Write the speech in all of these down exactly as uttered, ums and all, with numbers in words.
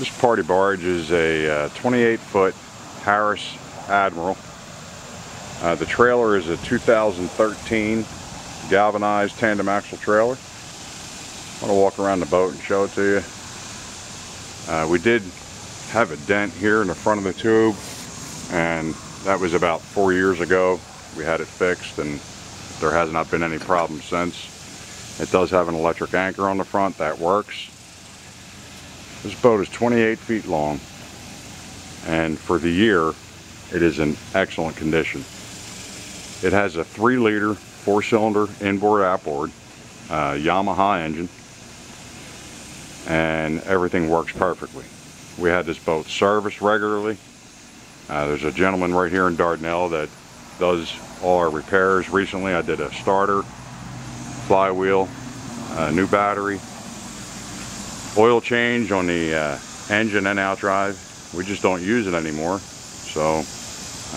This party barge is a twenty-eight foot uh, Harris Admiral. Uh, the trailer is a two thousand thirteen galvanized tandem axle trailer. I'm going to walk around the boat and show it to you. Uh, we did have a dent here in the front of the tube, and that was about four years ago. We had it fixed, and there has not been any problem since. It does have an electric anchor on the front. That works. This boat is twenty-eight feet long, and for the year, it is in excellent condition. It has a three liter, four cylinder inboard-outboard uh, Yamaha engine, and everything works perfectly. We had this boat serviced regularly. Uh, there's a gentleman right here in Dardanelle that does all our repairs. Recently, I did a starter, flywheel, a new battery, oil change on the uh, engine and out drive. We just don't use it anymore, so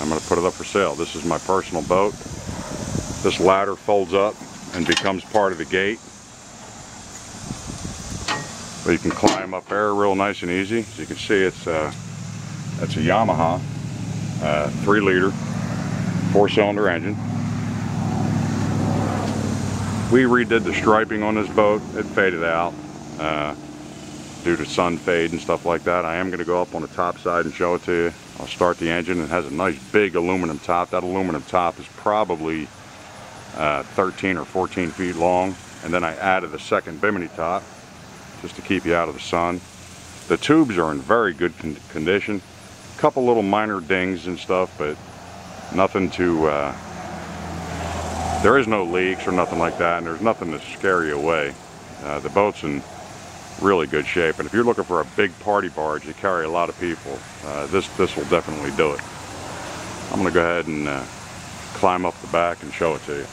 I'm going to put it up for sale. This is my personal boat. This ladder folds up and becomes part of the gate, so you can climb up there real nice and easy. As you can see, it's uh, that's a Yamaha uh, three liter four cylinder engine. We redid the striping on this boat. It faded out uh, due to sun fade and stuff like that. I am going to go up on the top side and show it to you. I'll start the engine. It has a nice big aluminum top. That aluminum top is probably uh, thirteen or fourteen feet long. And then I added a second bimini top just to keep you out of the sun. The tubes are in very good con condition. A couple little minor dings and stuff, but nothing to, uh, there is no leaks or nothing like that, and there's nothing to scare you away. Uh, the boat's in really good shape, and if you're looking for a big party barge to carry a lot of people, uh, this this will definitely do it. I'm going to go ahead and uh, climb up the back and show it to you.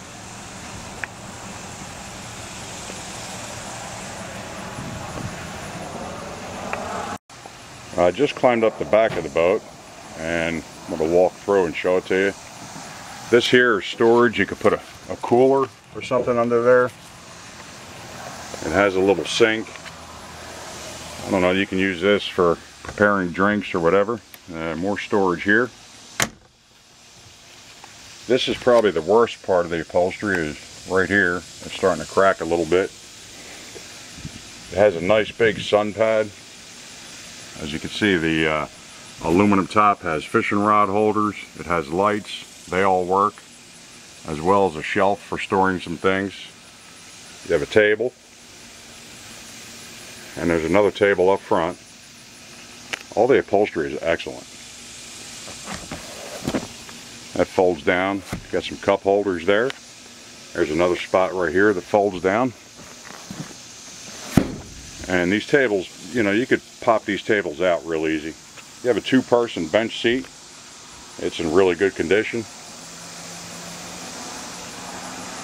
I just climbed up the back of the boat, and I'm going to walk through and show it to you. This here is storage. You could put a, a cooler or something under there. It has a little sink. I don't know, you can use this for preparing drinks or whatever. Uh, more storage here. This is probably the worst part of the upholstery, is right here. It's starting to crack a little bit. It has a nice big sun pad. As you can see, the uh, aluminum top has fishing rod holders. It has lights. They all work, as well as a shelf for storing some things. You have a table, and there's another table up front. All the upholstery is excellent. That folds down. Got some cup holders there. There's another spot right here that folds down. And these tables, you know, you could pop these tables out real easy. You have a two person bench seat. It's in really good condition.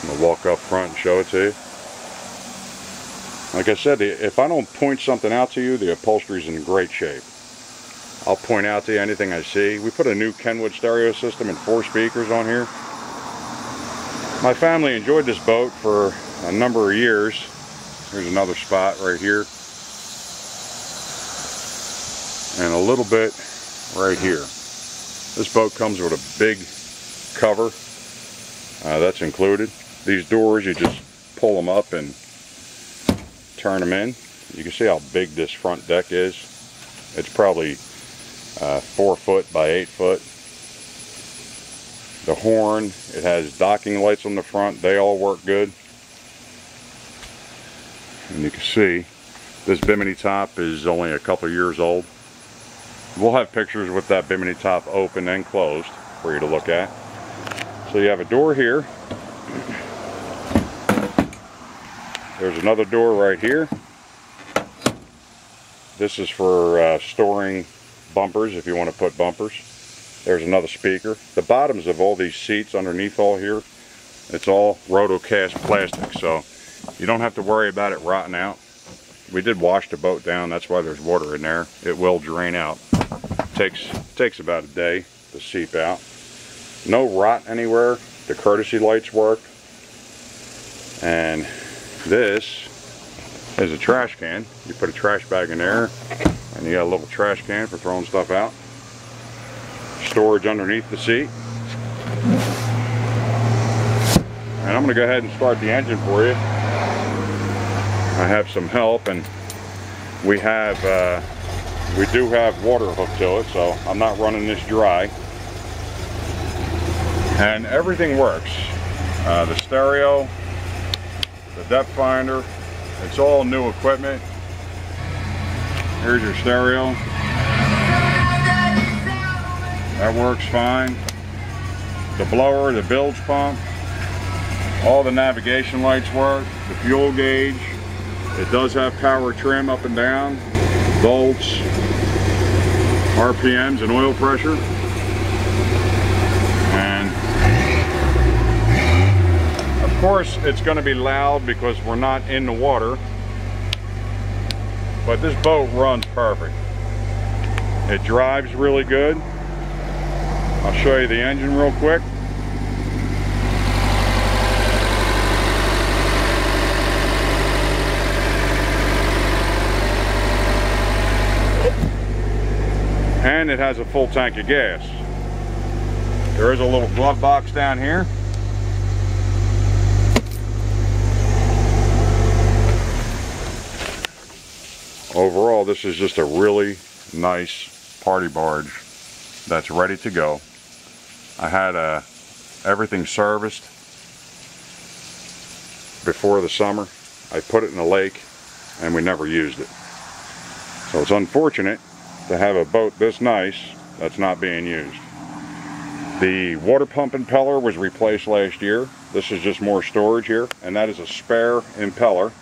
I'm gonna walk up front and show it to you. Like I said, if I don't point something out to you, the upholstery's in great shape. I'll point out to you anything I see. We put a new Kenwood stereo system and four speakers on here. My family enjoyed this boat for a number of years. Here's another spot right here. And a little bit right here. This boat comes with a big cover. Uh, that's included. These doors, you just pull them up and turn them in. You can see how big this front deck is. It's probably uh, four foot by eight foot. The horn, it has docking lights on the front. They all work good. And you can see this bimini top is only a couple years old. We'll have pictures with that bimini top open and closed for you to look at. So you have a door here. There's another door right here. This is for uh, storing bumpers, if you want to put bumpers. There's another speaker. The bottoms of all these seats underneath all here, it's all rotocast plastic, so you don't have to worry about it rotting out. We did wash the boat down, that's why there's water in there. It will drain out. Takes takes about a day to seep out. No rot anywhere. The courtesy lights work. And this is a trash can. You put a trash bag in there. and you got a little trash can for throwing stuff out. Storage underneath the seat. And I'm going to go ahead and start the engine for you. I have some help, and we have uh, we do have water hooked to it, so I'm not running this dry. And everything works. Uh, the stereo, the depth finder, it's all new equipment. Here's your stereo. That works fine. The blower, the bilge pump, all the navigation lights work, the fuel gauge. It does have power trim up and down, volts, R P Ms, and oil pressure. And of course, it's going to be loud because we're not in the water, but this boat runs perfect. It drives really good. I'll show you the engine real quick. And it has a full tank of gas. There is a little glove box down here. Overall, this is just a really nice party barge that's ready to go. I had uh, everything serviced before the summer. I put it in the lake and we never used it. So it's unfortunate to have a boat this nice that's not being used. The water pump impeller was replaced last year. This is just more storage here, and that is a spare impeller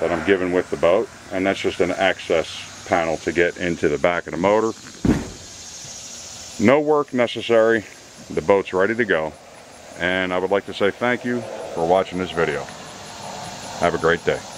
that I'm giving with the boat, and that's just an access panel to get into the back of the motor. No work necessary. The boat's ready to go. And I would like to say thank you for watching this video. Have a great day.